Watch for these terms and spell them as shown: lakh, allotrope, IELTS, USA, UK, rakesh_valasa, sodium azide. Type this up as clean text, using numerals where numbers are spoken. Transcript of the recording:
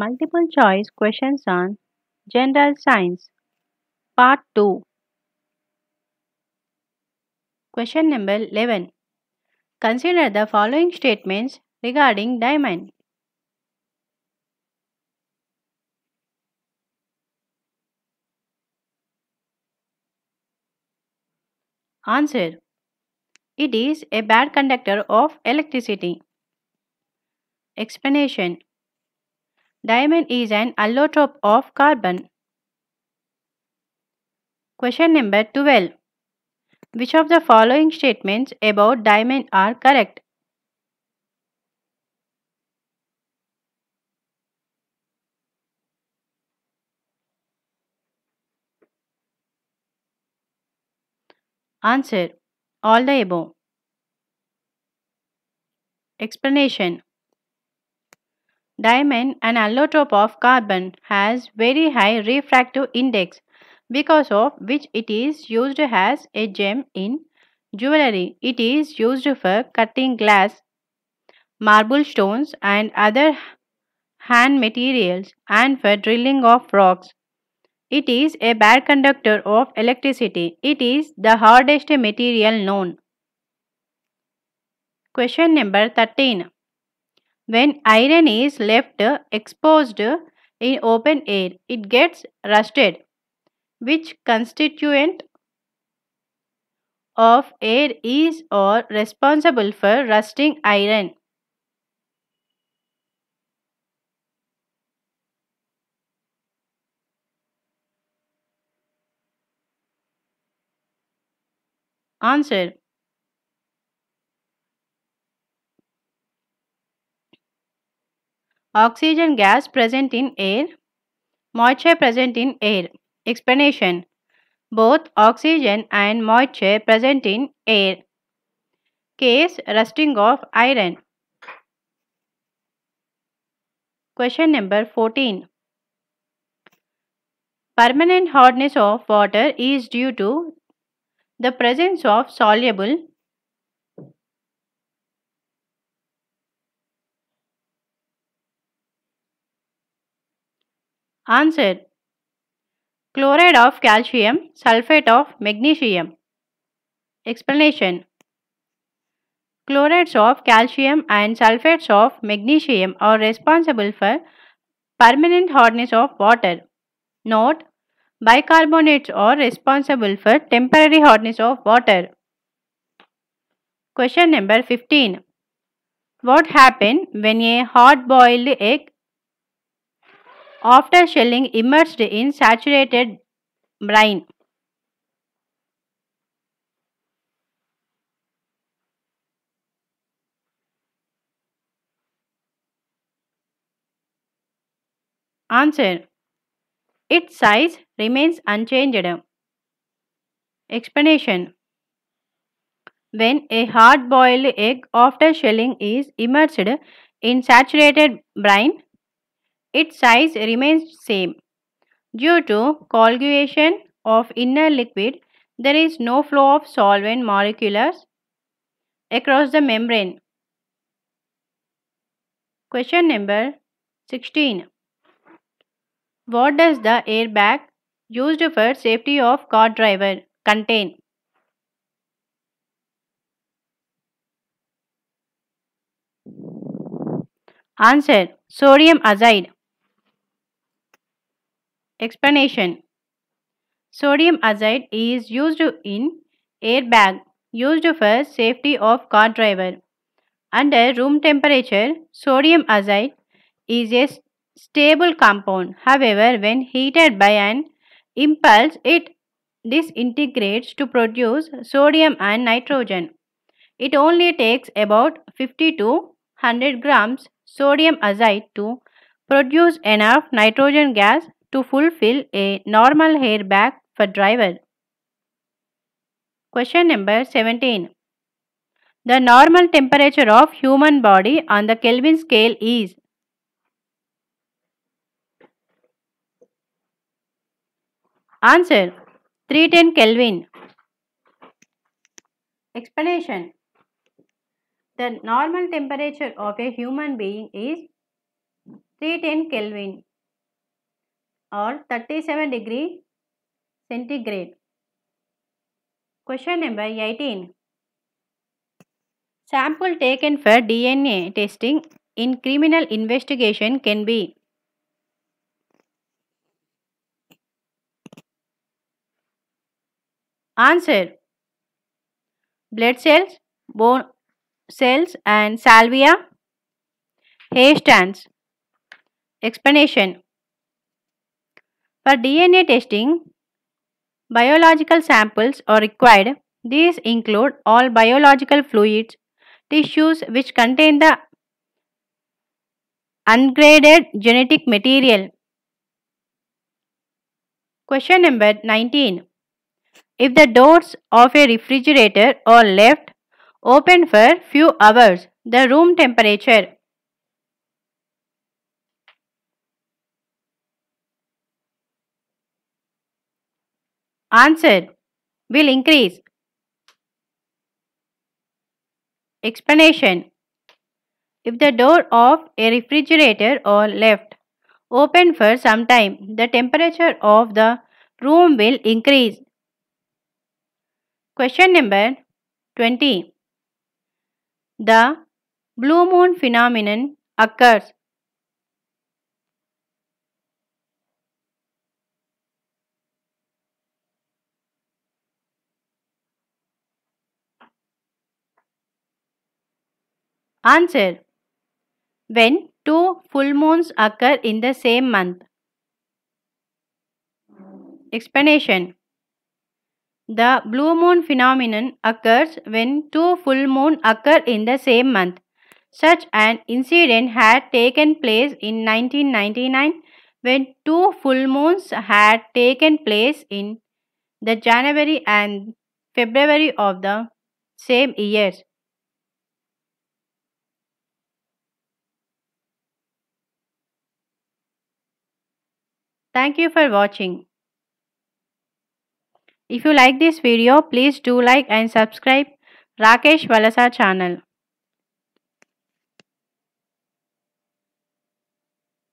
Multiple choice questions on general science, part 2. Question number 11. Consider the following statements regarding diamond. Answer. It is a bad conductor of electricity. Explanation. Diamond is an allotrope of carbon. Question number 12. Which of the following statements about diamond are correct? Answer. All the above. Explanation. Diamond, an allotrope of carbon, has very high refractive index, because of which it is used as a gem in jewelry. It is used for cutting glass, marble stones and other hand materials, and for drilling of rocks. It is a bad conductor of electricity. It is the hardest material known. Question number 13. When iron is left exposed in open air, it gets rusted. Which constituent of air is or responsible for rusting iron? Answer. Oxygen gas present in air, moisture present in air. Explanation. Both oxygen and moisture present in air. Case rusting of iron. Question number 14. Permanent hardness of water is due to the presence of soluble . Answer. Chloride of calcium, sulfate of magnesium. Explanation. Chlorides of calcium and sulfates of magnesium are responsible for permanent hardness of water. Note, bicarbonates are responsible for temporary hardness of water. Question number 15. What happens when a hard-boiled egg, after shelling, immersed in saturated brine? Answer. Its size remains unchanged. Explanation. When a hard-boiled egg after shelling is immersed in saturated brine, its size remains same. Due to coagulation of inner liquid, there is no flow of solvent molecules across the membrane. Question number 16. What does the airbag used for safety of car driver contain? Answer. Sodium azide. Explanation. Sodium azide is used in airbag used for safety of car driver. Under room temperature, sodium azide is a stable compound. However, when heated by an impulse, it disintegrates to produce sodium and nitrogen. It only takes about 50 to 100 grams sodium azide to produce enough nitrogen gas to fulfill a normal airbag for driver. Question number 17. The normal temperature of human body on the Kelvin scale is? Answer. 310 Kelvin. Explanation. The normal temperature of a human being is 310 Kelvin or 37 degree centigrade. Question number 18. Sample taken for DNA testing in criminal investigation can be answer: blood cells, bone cells and salvia, hair strands. Explanation: for DNA testing, biological samples are required. These include all biological fluids, tissues which contain the ungraded genetic material. Question number 19. If the doors of a refrigerator are left open for few hours, the room temperature answer: will increase. Explanation: if the door of a refrigerator or left open for some time, the temperature of the room will increase. Question number 20. The blue moon phenomenon occurs answer: when two full moons occur in the same month. Explanation: the blue moon phenomenon occurs when two full moons occur in the same month. Such an incident had taken place in 1999 when two full moons had taken place in the January and February of the same year. Thank you for watching. If you like this video, please do like and subscribe Rakesh Valasa channel.